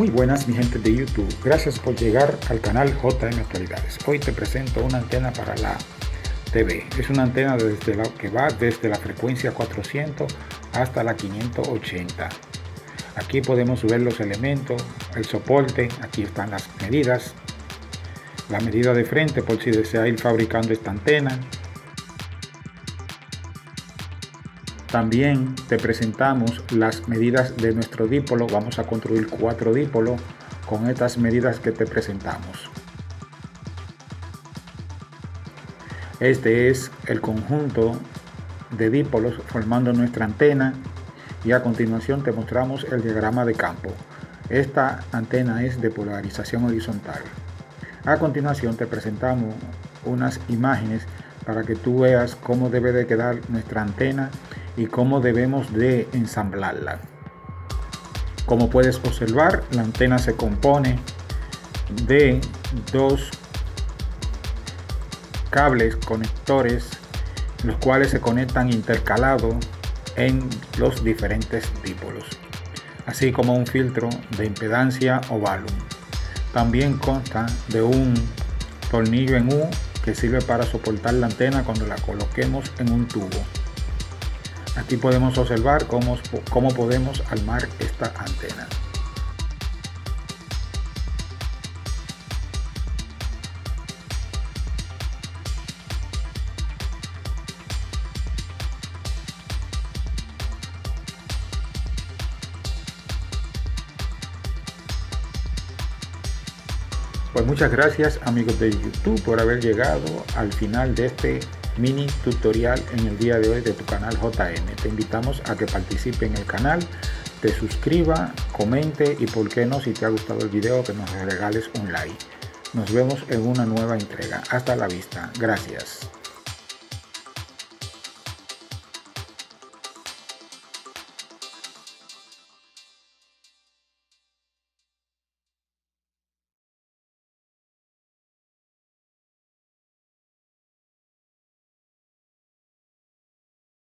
Muy buenas mi gente de YouTube, gracias por llegar al canal JM Actualidades. Hoy te presento una antena para la TV. Es una antena que va desde la frecuencia 400 hasta la 580. Aquí podemos ver los elementos, el soporte, aquí están las medidas, la medida de frente por si desea ir fabricando esta antena. También te presentamos las medidas de nuestro dipolo. Vamos a construir 4 dípolos con estas medidas que te presentamos. Este es el conjunto de dípolos formando nuestra antena y a continuación te mostramos el diagrama de campo. Esta antena es de polarización horizontal. A continuación te presentamos unas imágenes para que tú veas cómo debe de quedar nuestra antena y cómo debemos de ensamblarla. Como puedes observar, la antena se compone de 2 cables conectores, los cuales se conectan intercalados en los diferentes dípolos, así como un filtro de impedancia o válvula. También consta de un tornillo en U que sirve para soportar la antena cuando la coloquemos en un tubo. Aquí podemos observar cómo podemos armar esta antena. Pues muchas gracias amigos de YouTube por haber llegado al final de este mini tutorial en el día de hoy de tu canal JM. Te invitamos a que participe en el canal, te suscriba, comente y por qué no, si te ha gustado el video, que nos regales un like. Nos vemos en una nueva entrega. Hasta la vista. Gracias.